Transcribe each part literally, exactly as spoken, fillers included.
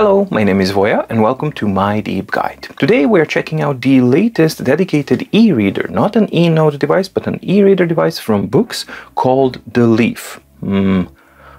Hello, my name is Voya and welcome to My Deep Guide. Today we are checking out the latest dedicated e-reader, not an e-note device, but an e-reader device from Boox called the Leaf. Hmm,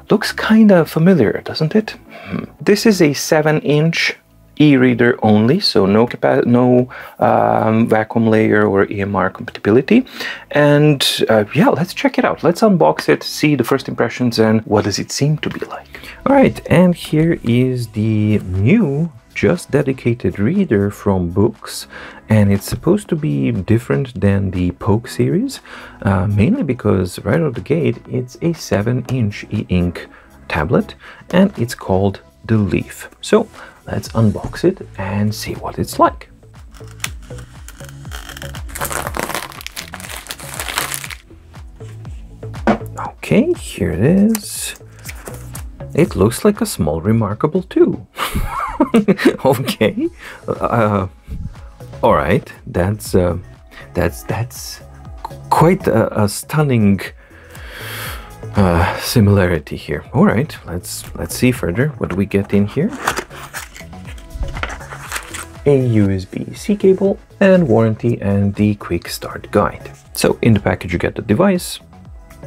looks kinda familiar, doesn't it? Hmm. This is a seven inch e-reader only, so no no um, Wacom layer or E M R compatibility. And uh, yeah, let's check it out. Let's unbox it, see the first impressions and what does it seem to be like. All right, and here is the new just dedicated reader from Boox, and it's supposed to be different than the Poke series, uh, mainly because right out of the gate, it's a seven inch e-ink tablet and it's called the Leaf. So let's unbox it and see what it's like. Okay, here it is. It looks like a small Remarkable two. Okay, uh, all right, that's uh, that's that's quite a, a stunning uh, similarity here. All right, let's let's see further what do we get in here. A U S B C cable and warranty and the quick start guide. So in the package you get the device,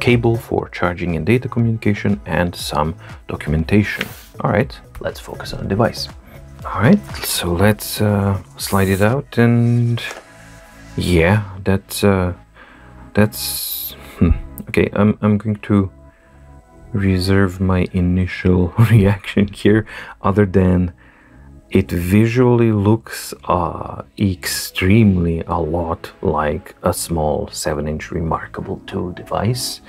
cable for charging and data communication, and some documentation. All right, let's focus on the device. All right, so let's uh, slide it out, and yeah, that's uh, that's hmm. Okay. I'm I'm going to reserve my initial reaction here, other than it visually looks uh, extremely a lot like a small seven inch Remarkable two device.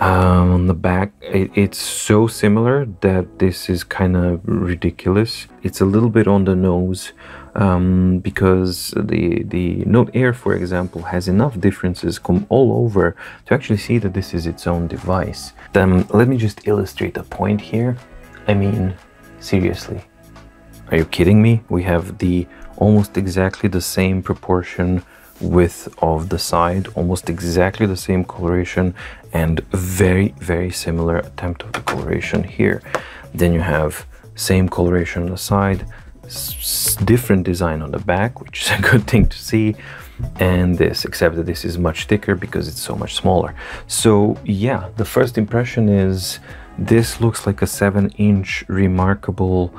Um, on the back, it, it's so similar that this is kind of ridiculous. It's a little bit on the nose um, because the, the Note Air, for example, has enough differences come all over to actually see that this is its own device. Um, let me just illustrate a point here. I mean, seriously. Are you kidding me? We have the almost exactly the same proportion width of the side, almost exactly the same coloration, and very, very similar attempt of the coloration here. Then you have same coloration on the side, different design on the back, which is a good thing to see, and this, except that this is much thicker because it's so much smaller. So yeah, the first impression is this looks like a seven inch Remarkable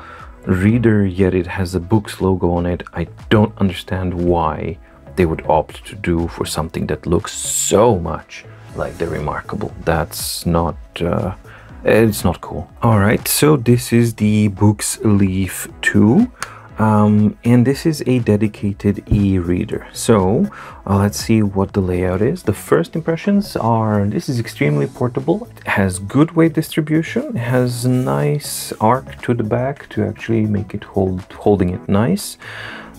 reader, yet it has a Boox logo on it. I don't understand why they would opt to do for something that looks so much like the Remarkable. That's not uh, it's not cool. All right, so this is the Boox Leaf two, um, and this is a dedicated e-reader. So uh, let's see what the layout is. The first impressions are this is extremely portable. It has good weight distribution. It has nice arc to the back to actually make it hold holding it nice.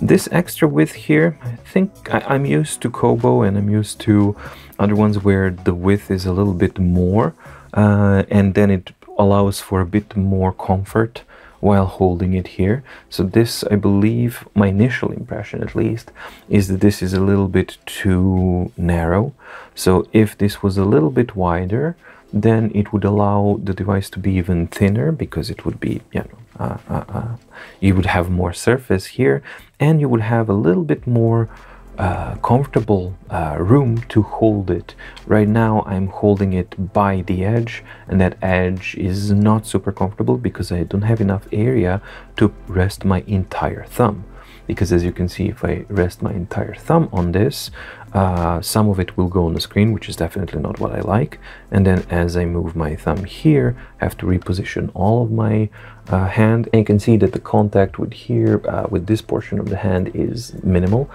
This extra width here, I think I, I'm used to Kobo and I'm used to other ones where the width is a little bit more, uh, and then it allows for a bit more comfort while holding it here. So this, I believe, my initial impression at least, is that this is a little bit too narrow. So if this was a little bit wider, then it would allow the device to be even thinner because it would be, you know, uh, uh, uh, you would have more surface here and you would have a little bit more uh, comfortable uh, room to hold it. Right now I'm holding it by the edge and that edge is not super comfortable because I don't have enough area to rest my entire thumb. Because as you can see, if I rest my entire thumb on this, uh, some of it will go on the screen, which is definitely not what I like. And then as I move my thumb here, I have to reposition all of my uh, hand. And you can see that the contact with here, uh, with this portion of the hand is minimal.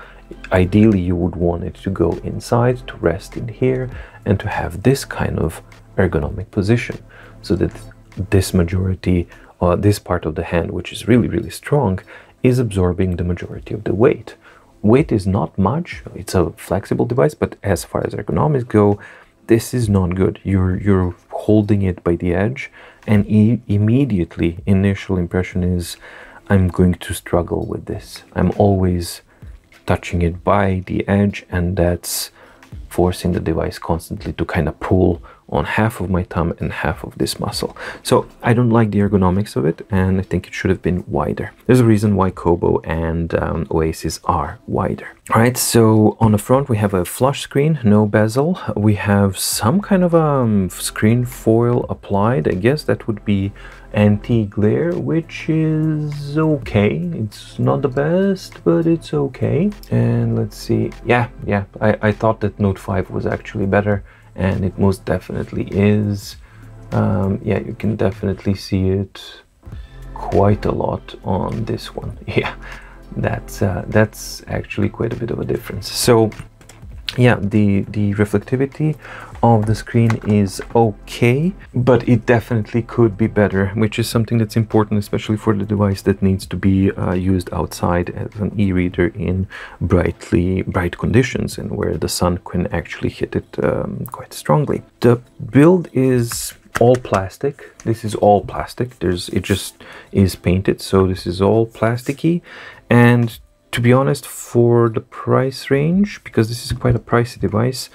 Ideally, you would want it to go inside, to rest in here, and to have this kind of ergonomic position so that this majority, uh, this part of the hand, which is really, really strong, is absorbing the majority of the weight. Weight is not much, it's a flexible device, but as far as ergonomics go, this is not good. You're, you're holding it by the edge, and e immediately, initial impression is, I'm going to struggle with this. I'm always touching it by the edge, and that's forcing the device constantly to kind of pull on half of my thumb and half of this muscle. So I don't like the ergonomics of it, and I think it should have been wider. There's a reason why Kobo and um, Oasis are wider. All right, so on the front we have a flush screen, no bezel. We have some kind of a um, screen foil applied. I guess that would be anti-glare, which is okay. It's not the best, but it's okay. And let's see. Yeah, yeah, I, I thought that Note five was actually better, and it most definitely is. Um, yeah, you can definitely see it quite a lot on this one. Yeah, that's uh, that's actually quite a bit of a difference. So yeah, the the reflectivity of the screen is okay, but it definitely could be better, which is something that's important, especially for the device that needs to be uh, used outside as an e-reader in brightly bright conditions and where the sun can actually hit it um, quite strongly. The build is all plastic. This is all plastic. There's it just is painted, so this is all plasticky. And to be honest, for the price range, because this is quite a pricey device,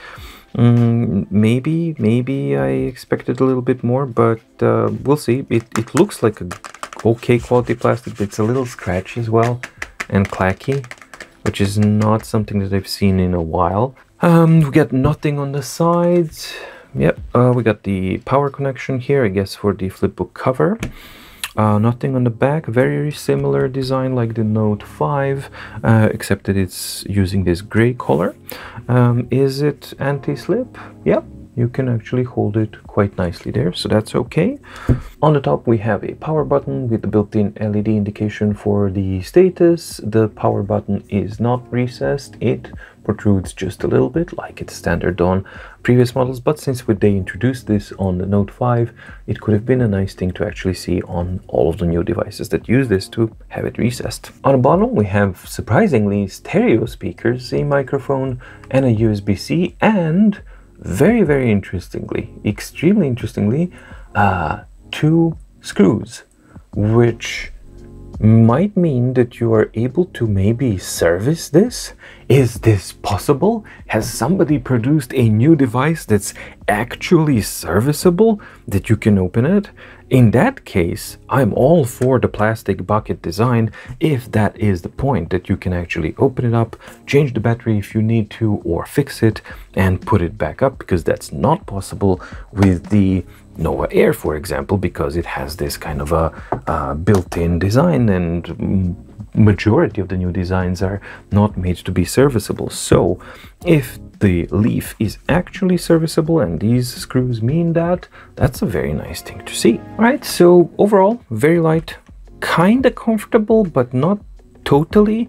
Um, maybe, maybe I expected a little bit more, but uh, we'll see. It, it looks like a okay quality plastic, but it's a little scratchy as well and clacky, which is not something that I've seen in a while. Um, we got nothing on the sides. Yep, uh, we got the power connection here, I guess, for the flipbook cover. Uh, nothing on the back, very similar design like the Note five, uh, except that it's using this gray color. Um, is it anti-slip? Yep, you can actually hold it quite nicely there, so that's okay. On the top we have a power button with the built-in L E D indication for the status. The power button is not recessed, it protrudes just a little bit like it's standard on previous models, but since they introduced this on the Note five, it could have been a nice thing to actually see on all of the new devices that use this to have it recessed. On the bottom we have surprisingly stereo speakers, a microphone and a U S B C, and very very interestingly, extremely interestingly, uh, two screws, which might mean that you are able to maybe service this. Is this possible? Has somebody produced a new device that's actually serviceable, that you can open it? In that case, I'm all for the plastic bucket design, if that is the point, that you can actually open it up, change the battery if you need to, or fix it and put it back up, because that's not possible with the Note Air, for example, because it has this kind of a uh, built-in design, and majority of the new designs are not made to be serviceable. So if the Leaf is actually serviceable and these screws mean that, that's a very nice thing to see. All right, so overall very light, kind of comfortable, but not totally,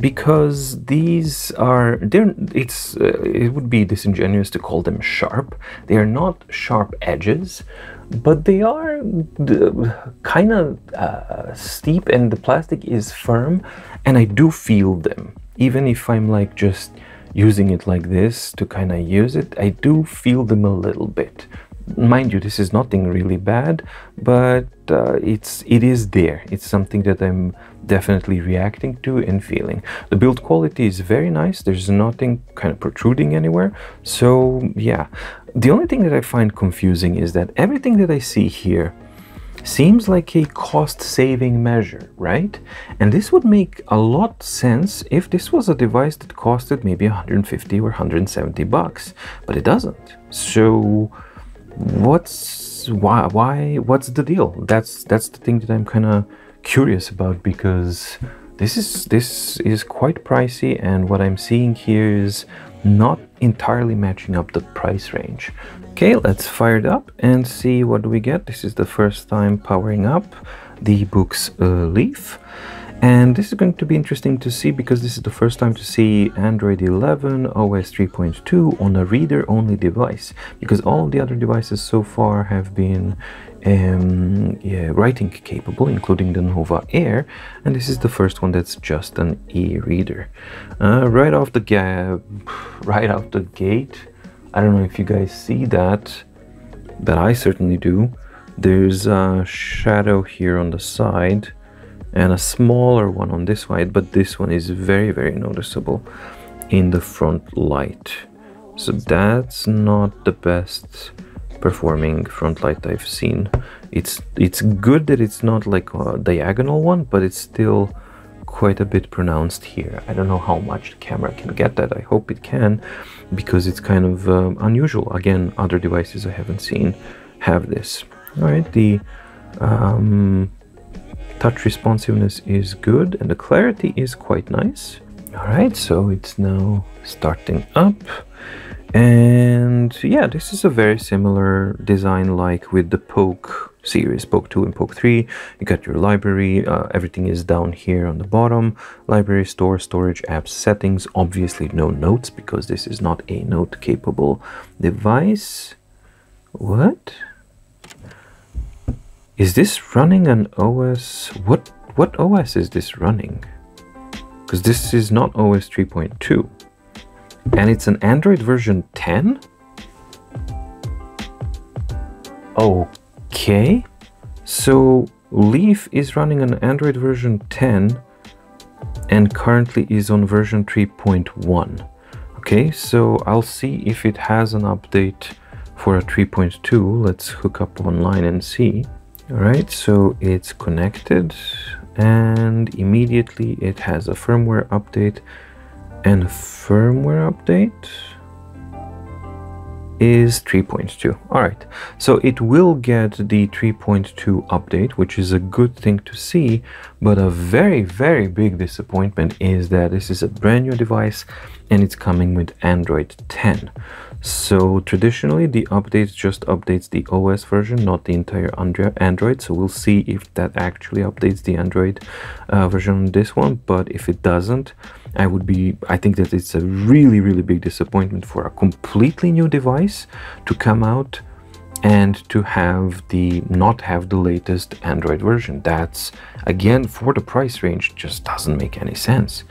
because these are they're it's uh, it would be disingenuous to call them sharp. They are not sharp edges, but they are kind of uh, steep, and the plastic is firm, and I do feel them. Even if I'm like just using it like this to kind of use it, I do feel them a little bit. Mind you, this is nothing really bad, but uh, it's it is there. It's something that I'm definitely reacting to and feeling. The build quality is very nice. There's nothing kind of protruding anywhere. So yeah, the only thing that I find confusing is that everything that I see here seems like a cost-saving measure, right? And this would make a lot sense if this was a device that costed maybe one hundred fifty or one hundred seventy bucks, but it doesn't. So what's why why what's the deal? That's that's the thing that I'm kind of curious about, because this is this is quite pricey, and what I'm seeing here is not entirely matching up the price range. Okay, let's fire it up and see what we get. This is the first time powering up the Boox uh, Leaf, and this is going to be interesting to see, because this is the first time to see Android eleven O S three point two on a reader-only device, because all of the other devices so far have been um, yeah, writing capable, including the Nova Air, and this is the first one that's just an e-reader. Uh, right off the gap, right out the gate, I don't know if you guys see that, but I certainly do. There's a shadow here on the side, and a smaller one on this side, but this one is very very noticeable in the front light, so that's not the best performing front light I've seen. It's it's good that it's not like a diagonal one, but it's still quite a bit pronounced here. I don't know how much the camera can get that. I hope it can, because it's kind of um, unusual. Again, other devices I haven't seen have this. All right, the um, touch responsiveness is good and the clarity is quite nice. All right, so it's now starting up. And yeah, this is a very similar design like with the Poke series, Poke two and Poke three. You got your library, uh, everything is down here on the bottom. Library, store, storage, apps, settings. Obviously no notes, because this is not a note capable device. What? Is this running an O S? What, what O S is this running? Because this is not O S three point two. And it's an Android version ten? Okay. So Leaf is running an Android version ten and currently is on version three point one. Okay, so I'll see if it has an update for a three point two. Let's hook up online and see. All right, so it's connected and immediately it has a firmware update. And firmware update is three point two. All right, so it will get the three point two update, which is a good thing to see, but a very, very big disappointment is that this is a brand new device and it's coming with Android ten. So traditionally the update just updates the O S version, not the entire Android. So we'll see if that actually updates the Android uh, version on this one. But if it doesn't, I would be, I think that it's a really, really big disappointment for a completely new device to come out and to have the, not have the latest Android version. That's, again, for the price range, just doesn't make any sense.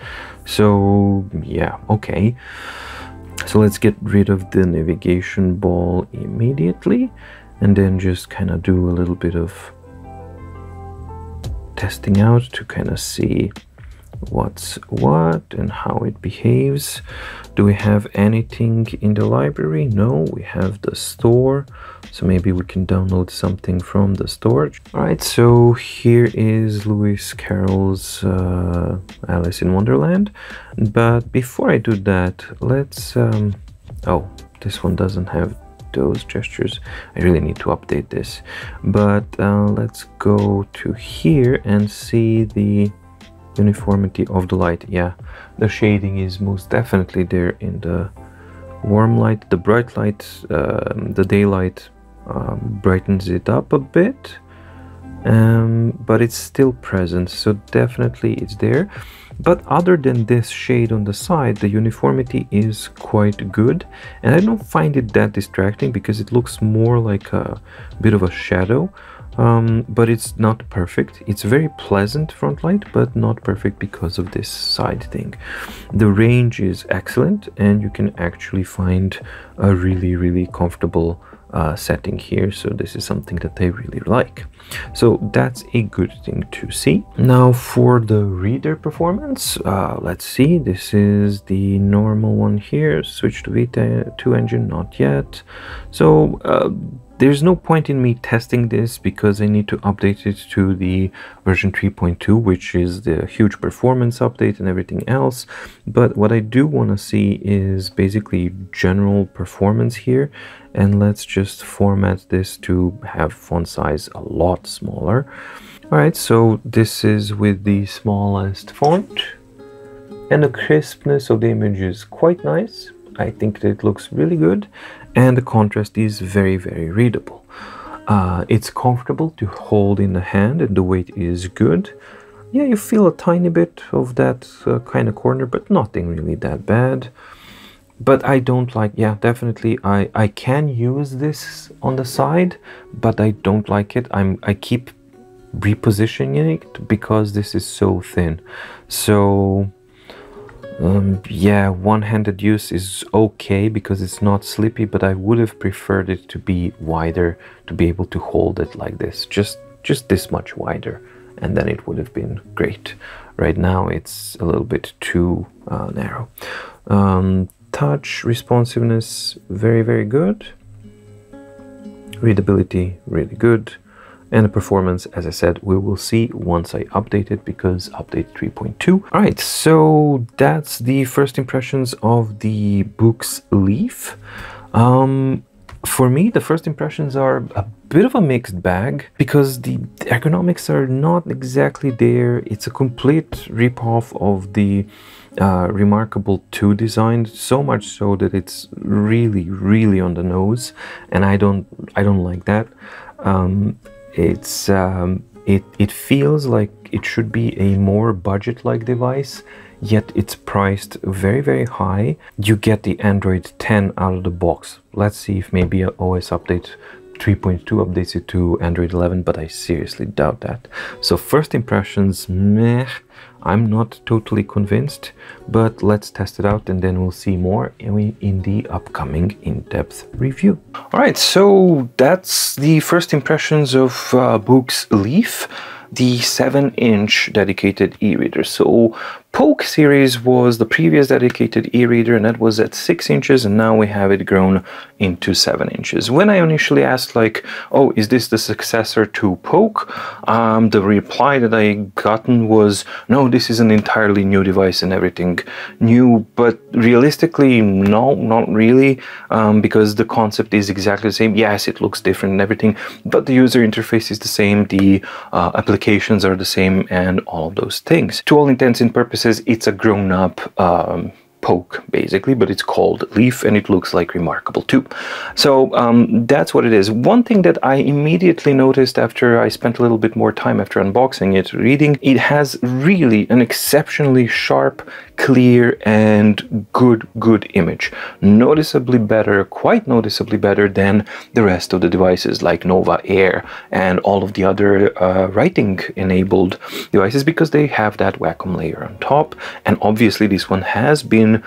So yeah, okay. So let's get rid of the navigation ball immediately and then just kind of do a little bit of testing out to kind of see what's what and how it behaves. Do we have anything in the library? No, we have the store. So maybe we can download something from the storage. All right, so here is Lewis Carroll's uh, Alice in Wonderland. But before I do that, let's... Um, oh, this one doesn't have those gestures. I really need to update this. But uh, let's go to here and see the uniformity of the light. Yeah, the shading is most definitely there in the warm light. The bright light, um, the daylight um, brightens it up a bit, um, but it's still present, so definitely it's there. But other than this shade on the side, the uniformity is quite good, and I don't find it that distracting because it looks more like a bit of a shadow. Um, but it's not perfect. It's very pleasant front light, but not perfect because of this side thing. The range is excellent, and you can actually find a really, really comfortable uh, setting here. So this is something that I really like. So that's a good thing to see. Now for the reader performance, uh, let's see. This is the normal one here. Switch to Vita two engine, not yet. So uh, there's no point in me testing this because I need to update it to the version three point two, which is the huge performance update and everything else. But what I do want to see is basically general performance here. And let's just format this to have font size a lot smaller. All right, so this is with the smallest font. And the crispness of the image is quite nice. I think that it looks really good. And the contrast is very, very readable. Uh, it's comfortable to hold in the hand and the weight is good. Yeah, you feel a tiny bit of that uh, kind of corner, but nothing really that bad. But I don't like, yeah, definitely I, I can use this on the side, but I don't like it. I'm, I keep repositioning it because this is so thin. So... Um, yeah, one-handed use is okay because it's not slippy, but I would have preferred it to be wider, to be able to hold it like this, just just this much wider, and then it would have been great. Right now it's a little bit too uh, narrow. Um, touch responsiveness, very, very good. readability really good, and the performance, as I said, we will see once I update it, because update three point two. All right, so that's the first impressions of the Boox Leaf. Um, for me, the first impressions are a bit of a mixed bag, because the ergonomics are not exactly there. It's a complete ripoff of the uh, Remarkable two design, so much so that it's really, really on the nose, and I don't, I don't like that. Um, It's um, it, it feels like it should be a more budget-like device, yet it's priced very, very high. You get the Android ten out of the box. Let's see if maybe an O S update three point two updates it to Android eleven, but I seriously doubt that. So first impressions, meh, I'm not totally convinced, but let's test it out and then we'll see more in the upcoming in-depth review. All right, so that's the first impressions of uh, Boox Leaf, the seven inch dedicated e-reader. So Poke series was the previous dedicated e-reader, and that was at six inches, and now we have it grown into seven inches. When I initially asked, like, oh, is this the successor to Poke? Um, the reply that I gotten was, no, this is an entirely new device and everything new, but realistically, no, not really, um, because the concept is exactly the same. Yes, it looks different and everything, but the user interface is the same, the uh, applications are the same, and all of those things. To all intents and purposes, it's a grown-up um, Poke, basically, but it's called Leaf and it looks like Remarkable two. So um, that's what it is. One thing that I immediately noticed after I spent a little bit more time after unboxing it, reading, it has really an exceptionally sharp, clear and good, good image. Noticeably better, quite noticeably better than the rest of the devices like Note Air and all of the other uh, writing-enabled devices, because they have that Wacom layer on top. And obviously this one has been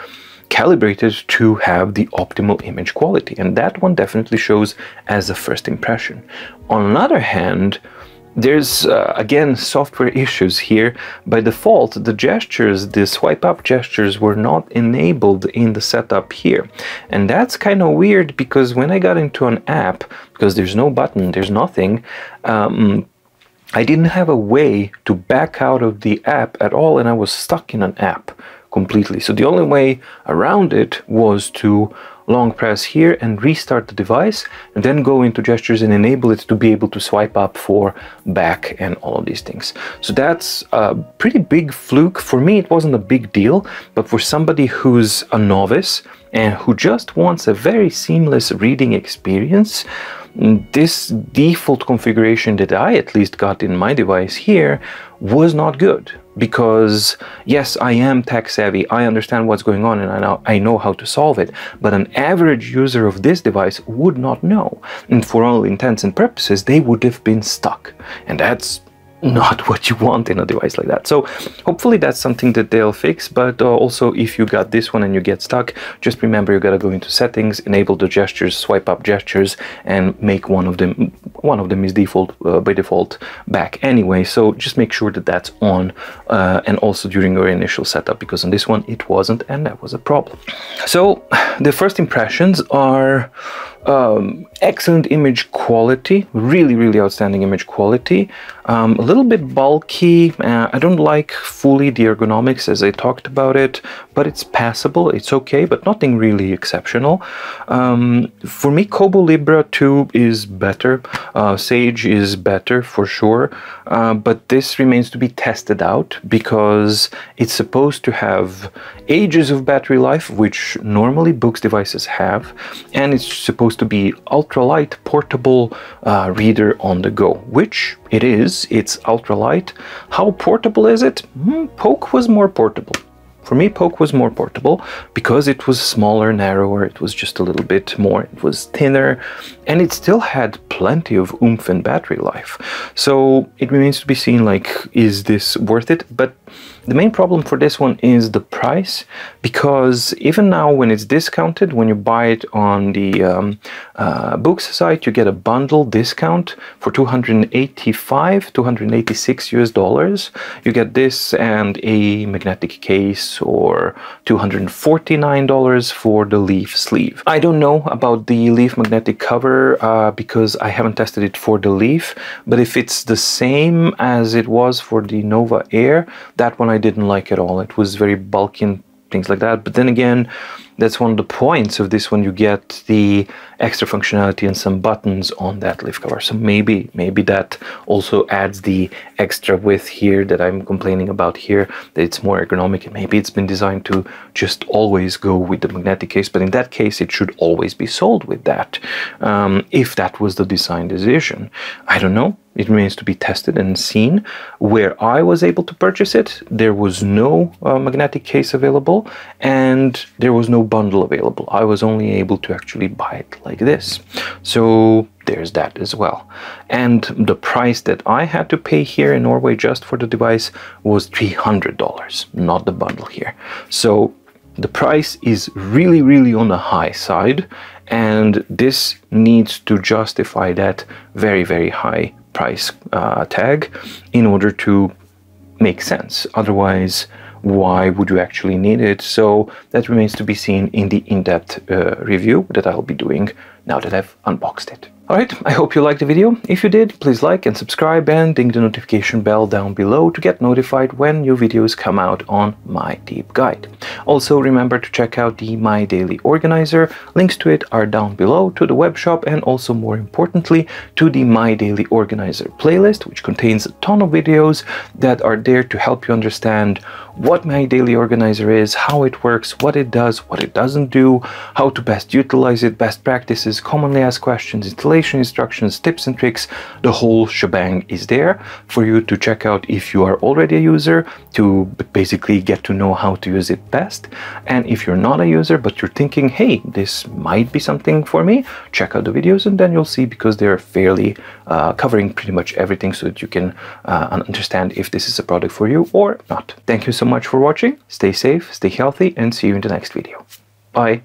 calibrated to have the optimal image quality, and that one definitely shows as a first impression. On the other hand, there's uh, again software issues here. By default, the gestures, the swipe up gestures, were not enabled in the setup here, and that's kind of weird, because when I got into an app, because there's no button, there's nothing, um, I didn't have a way to back out of the app at all, and I was stuck in an app completely. So the only way around it was to long press here and restart the device, and then go into gestures and enable it to be able to swipe up, for back, and all of these things. So that's a pretty big fluke. For me, it wasn't a big deal, but for somebody who's a novice and who just wants a very seamless reading experience, this default configuration that I at least got in my device here was not good. Because yes, I am tech savvy, I understand what's going on, and I know, I know how to solve it, but an average user of this device would not know. And for all intents and purposes, they would have been stuck. And that's not what you want in a device like that. So hopefully that's something that they'll fix, but uh, also if you got this one and you get stuck, just remember you gotta go into settings, enable the gestures, swipe up gestures, and make one of them, one of them is default, uh, by default, back anyway, so just make sure that that's on, uh, and also during your initial setup, because on this one it wasn't, and that was a problem. So the first impressions are um, excellent image quality, really, really outstanding image quality. Um, a little bit bulky. Uh, I don't like fully the ergonomics as I talked about it, but it's passable. It's okay, but nothing really exceptional. Um, for me, Kobo Libra two is better. Uh, Sage is better for sure, uh, but this remains to be tested out, because it's supposed to have ages of battery life, which normally Boox devices have, and it's supposed to be ultralight, portable uh, reader on the go, which it is. It's ultralight. How portable is it? Hmm, Poke was more portable. For me, Poke was more portable because it was smaller, narrower, it was just a little bit more, it was thinner, and it still had plenty of oomph and battery life. So it remains to be seen, like, is this worth it? But The main problem for this one is the price, because even now when it's discounted, when you buy it on the um, uh, Boox site, you get a bundle discount for two hundred eighty-five, two hundred eighty-six U S dollars. You get this and a magnetic case, or two hundred forty-nine dollars for the Leaf sleeve. I don't know about the Leaf magnetic cover uh, because I haven't tested it for the Leaf, but if it's the same as it was for the Note Air, that one I didn't like at all. It was very bulky and things like that, but then again, that's one of the points of this one. You get the extra functionality and some buttons on that leaf cover, so maybe maybe that also adds the extra width here that I'm complaining about here, that it's more ergonomic, and maybe it's been designed to just always go with the magnetic case, but in that case it should always be sold with that, um, if that was the design decision. I don't know, it remains to be tested and seen. Where I was able to purchase it, there was no uh, magnetic case available, and there was no bundle available. I was only able to actually buy it like this, so there's that as well. And the price that I had to pay here in Norway just for the device was three hundred dollars, not the bundle here. So the price is really really on the high side, and this needs to justify that very very high price uh, tag in order to make sense. Otherwise, why would you actually need it? So that remains to be seen in the in-depth uh, review that I'll be doing now that I've unboxed it. Alright, I hope you liked the video. If you did, please like and subscribe and ding the notification bell down below to get notified when new videos come out on My Deep Guide. Also remember to check out the My Daily Organizer. Links to it are down below, to the web shop, and also more importantly to the My Daily Organizer playlist, which contains a ton of videos that are there to help you understand what My Daily Organizer is, how it works, what it does, what it doesn't do, how to best utilize it, best practices, commonly asked questions, installation instructions, tips and tricks. The whole shebang is there for you to check out if you are already a user, to basically get to know how to use it best. And if you're not a user but you're thinking, hey, this might be something for me, check out the videos and then you'll see, because they're fairly uh, covering pretty much everything so that you can uh, understand if this is a product for you or not. Thank you so much for watching. Stay safe, stay healthy, and see you in the next video. Bye.